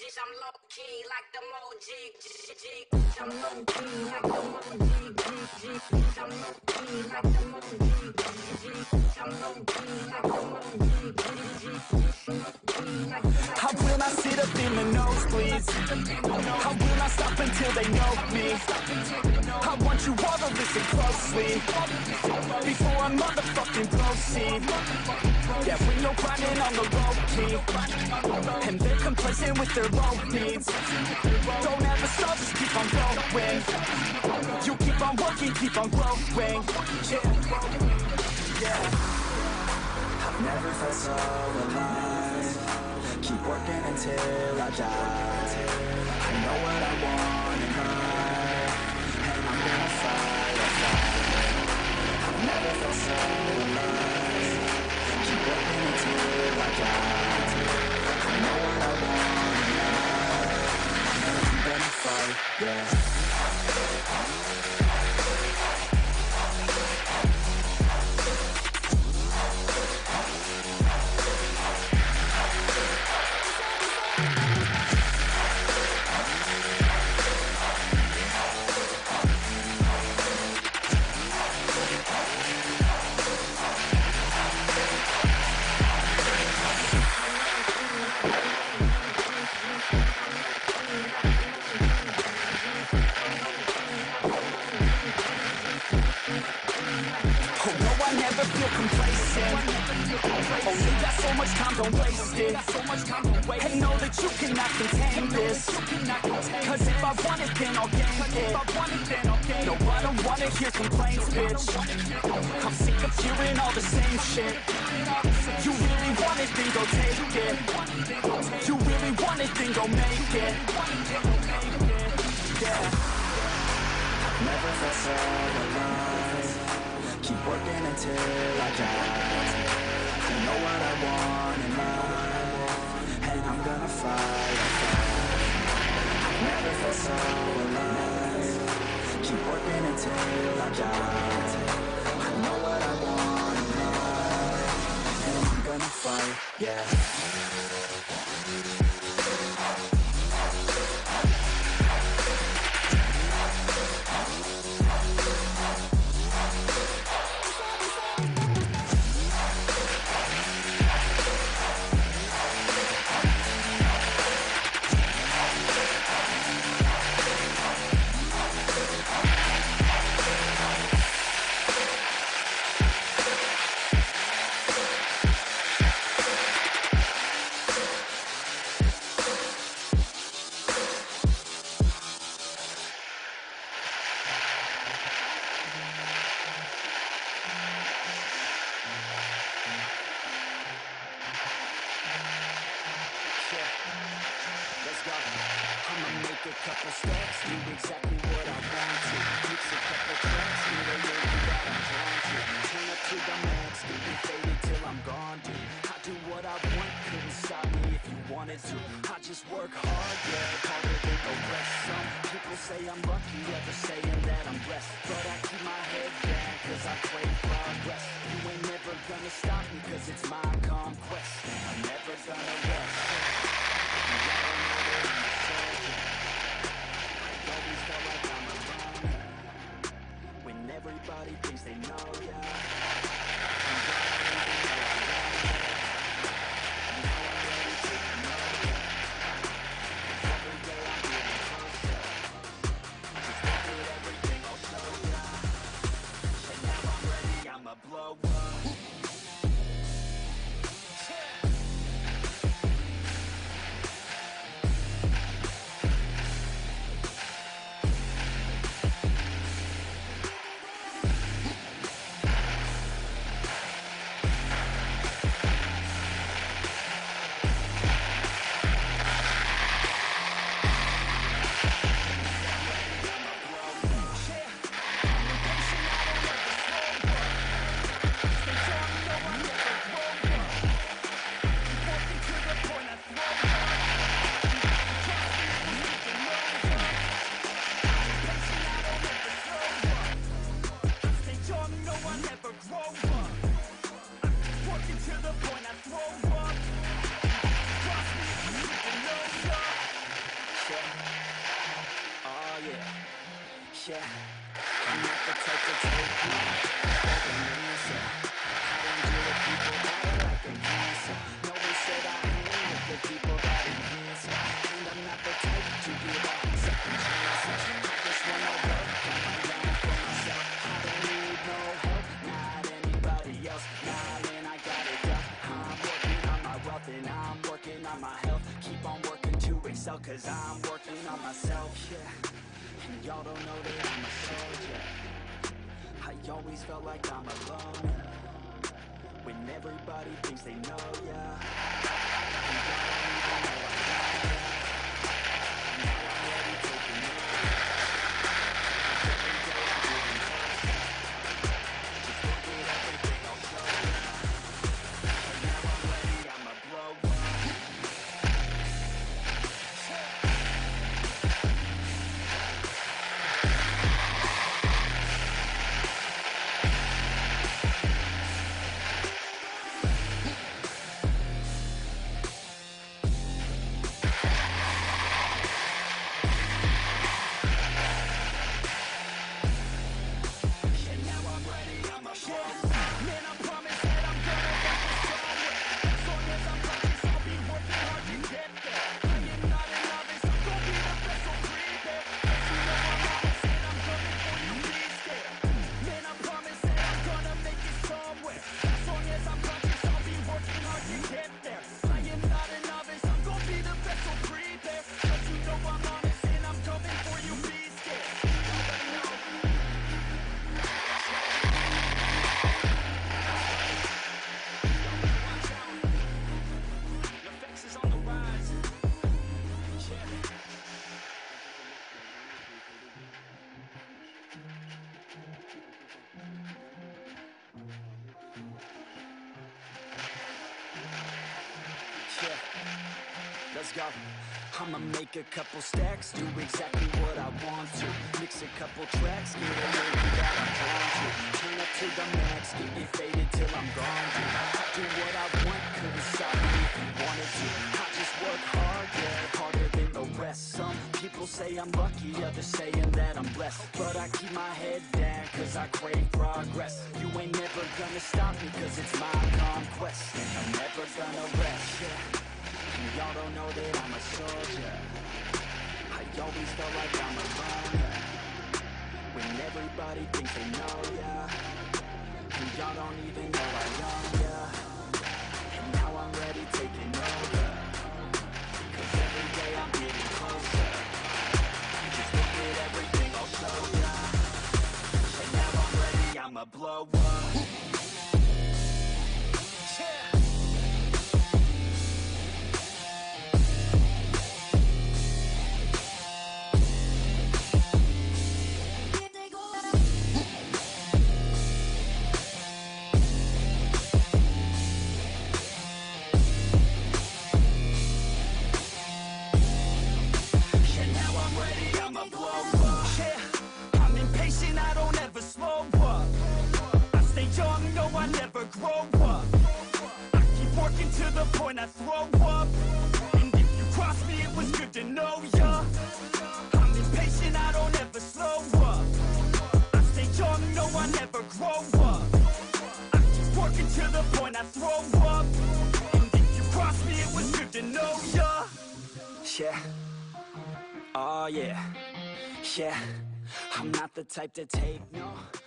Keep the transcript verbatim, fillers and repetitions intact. emojis. I'm low key like the Moji. I'm low key like the Moji. I'm low key like the Moji. I'm low key like the Moji. How will I sit up in the nosebleeds? How will I stop until they know me? I want you all to listen closely before I motherfucking proceed. Yeah, when you're grinding on the low key, and they're complacent with their low needs. Don't ever stop, just keep on going. You keep on working, keep on growing. Yeah, yeah. I've never felt so alive. Keep working until I die. I know what I want and I, and I'm gonna fight or fly. I've never felt so alive. Yeah. Only got so much time, don't waste it. And know that you cannot contain this. Cause if I want it, then I'll gain it. No, I don't wanna hear complaints, bitch. I'm sick of hearing all the same shit. You really want it, then go take it. You really want it, then go make it. Yeah. Never felt so alive. Keep working until I die. I know what I want in life, and I'm gonna fight, fight. I've never felt so alive. Keep working until I die. I know what I want in life, and I'm gonna fight, yeah. Couple steps, do exactly what I want to. Fix a couple tracks, do the way that I'm drawn to. Turn up to the max, get me faded till I'm gone, dude. I do what I want, couldn't stop me if you wanted to. I just work hard, yeah, harder than the rest. Some people say I'm lucky, ever saying that I'm blessed. But I keep my head down, cause I crave progress. You ain't never gonna stop me, cause it's my conquest. I'm never gonna rest. Everybody thinks they know ya. Now I'm ready, I'm a blow up. And I'm working on my health, keep on working to excel, cause I'm working on myself, yeah. And y'all don't know that I'm a soldier. I always felt like I'm alone, yeah. When everybody thinks they know, yeah. And y'all don't even know I got it, yeah. And now I'm already taking it, yeah. Every day I'm getting closer. Just look at everything I'll show, yeah. And now I'm ready, I'ma blow up. Let's go. I'ma make a couple stacks, do exactly what I want to. Mix a couple tracks, get a little that I'm drawn to. Turn up to the max, get me faded till I'm gone, dude. Do what I want, couldn't stop me if you wanted to. I just work hard, yeah, harder than the rest. Some people say I'm lucky, others saying that I'm blessed. But I keep my head down, cause I crave progress. You ain't never gonna stop me, cause it's my conquest. And I'm never gonna rest, yeah. Y'all don't know that I'm a soldier. I always felt like I'm alone, yeah. When everybody thinks they know, yeah. And y'all don't even know I own, yeah. And now I'm ready taking over, cause every day I'm getting closer. Just look at everything I'll show ya. And now I'm ready, I'ma blow up. I throw up, and if you cross me, it was good to know ya. I'm impatient, I don't ever slow up. I stay young, no, I never grow up. I keep working to the point I throw up, and if you cross me, it was good to know ya. Yeah, oh yeah, yeah. I'm not the type to take no.